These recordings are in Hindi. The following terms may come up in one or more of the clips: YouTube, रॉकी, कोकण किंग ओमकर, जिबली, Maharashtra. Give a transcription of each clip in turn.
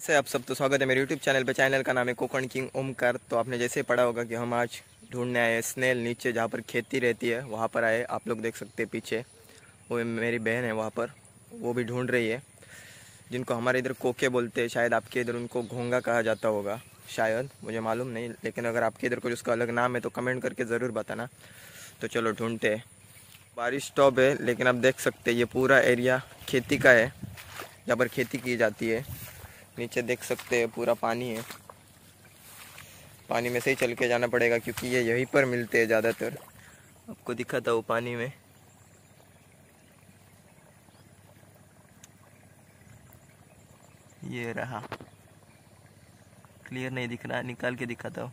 ऐसे आप सब तो स्वागत है मेरे YouTube चैनल पे। चैनल का नाम है कोकण किंग ओमकर। तो आपने जैसे पढ़ा होगा कि हम आज ढूंढने आए स्नेल नीचे जहाँ पर खेती रहती है वहाँ पर आए। आप लोग देख सकते हैं पीछे वो मेरी बहन है, वहाँ पर वो भी ढूंढ रही है, जिनको हमारे इधर कोके बोलते हैं, शायद आपके इधर उनको घोंगा कहा जाता होगा, शायद मुझे मालूम नहीं, लेकिन अगर आपके इधर कुछ उसका अलग नाम है तो कमेंट करके ज़रूर बताना। तो चलो ढूंढते हैं। बारिश स्टॉप है लेकिन आप देख सकते हैं ये पूरा एरिया खेती का है जहाँ पर खेती की जाती है। नीचे देख सकते हैं पूरा पानी है, पानी में से ही चल के जाना पड़ेगा क्योंकि ये यहीं पर मिलते हैं ज़्यादातर। आपको दिखा था वो पानी में, ये रहा, क्लियर नहीं दिख रहा, निकाल के दिखा था।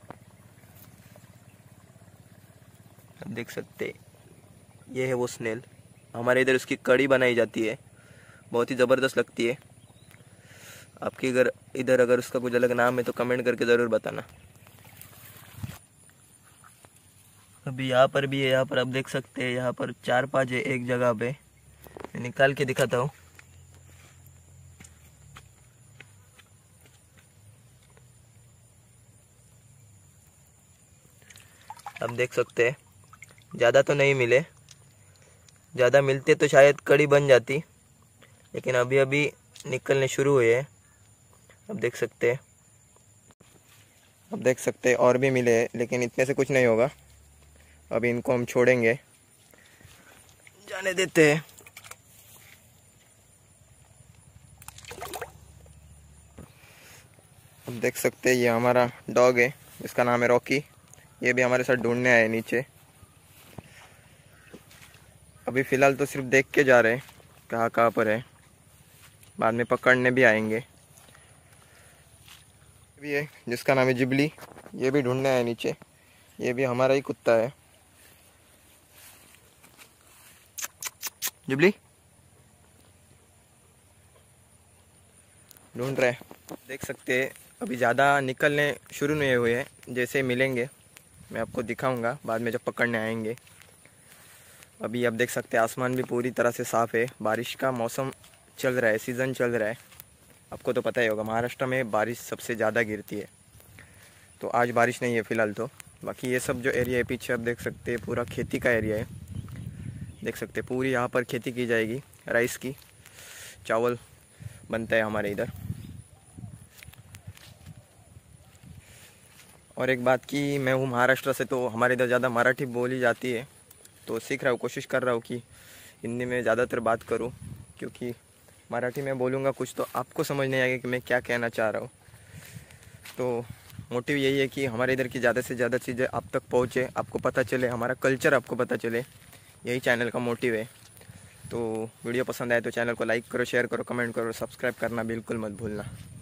आप देख सकते ये है वो स्नेल, हमारे इधर उसकी कड़ी बनाई जाती है, बहुत ही ज़बरदस्त लगती है। आपके घर इधर अगर उसका कुछ अलग नाम है तो कमेंट करके ज़रूर बताना। अभी यहाँ पर भी है, यहाँ पर आप देख सकते हैं, यहाँ पर 4-5 है एक जगह पे, निकाल के दिखाता हूँ। आप देख सकते हैं ज़्यादा तो नहीं मिले, ज़्यादा मिलते तो शायद कड़ी बन जाती, लेकिन अभी अभी निकलने शुरू हुए हैं। अब देख सकते हैं, अब देख सकते हैं और भी मिले हैं, लेकिन इतने से कुछ नहीं होगा। अभी इनको हम छोड़ेंगे, जाने देते हैं। अब देख सकते हैं ये हमारा डॉग है, इसका नाम है रॉकी, ये भी हमारे साथ ढूंढने आए नीचे। अभी फ़िलहाल तो सिर्फ देख के जा रहे हैं कहाँ कहाँ पर है, बाद में पकड़ने भी आएंगे। भी है जिसका नाम है जिबली, ये भी ढूंढने आया नीचे, ये भी हमारा ही कुत्ता है। जिबली ढूंढ रहे हैं। देख सकते हैं अभी ज़्यादा निकलने शुरू नहीं हुए हैं, जैसे मिलेंगे मैं आपको दिखाऊंगा बाद में जब पकड़ने आएंगे। अभी आप देख सकते हैं आसमान भी पूरी तरह से साफ़ है, बारिश का मौसम चल रहा है, सीज़न चल रहा है। आपको तो पता ही होगा महाराष्ट्र में बारिश सबसे ज़्यादा गिरती है, तो आज बारिश नहीं है फ़िलहाल तो। बाकी ये सब जो एरिया है पीछे आप देख सकते हैं पूरा खेती का एरिया है, देख सकते हैं पूरी यहाँ पर खेती की जाएगी, राइस की, चावल बनता है हमारे इधर। और एक बात की, मैं हूँ महाराष्ट्र से, तो हमारे इधर ज़्यादा मराठी बोली जाती है, तो सीख रहा हूँ, कोशिश कर रहा हूँ कि हिंदी में ज़्यादातर बात करूँ, क्योंकि मराठी में बोलूँगा कुछ तो आपको समझ नहीं आएगा कि मैं क्या कहना चाह रहा हूँ। तो मोटिव यही है कि हमारे इधर की ज़्यादा से ज़्यादा चीज़ें आप तक पहुँचे, आपको पता चले, हमारा कल्चर आपको पता चले, यही चैनल का मोटिव है। तो वीडियो पसंद आए तो चैनल को लाइक करो, शेयर करो, कमेंट करो, सब्सक्राइब करना बिल्कुल मत भूलना।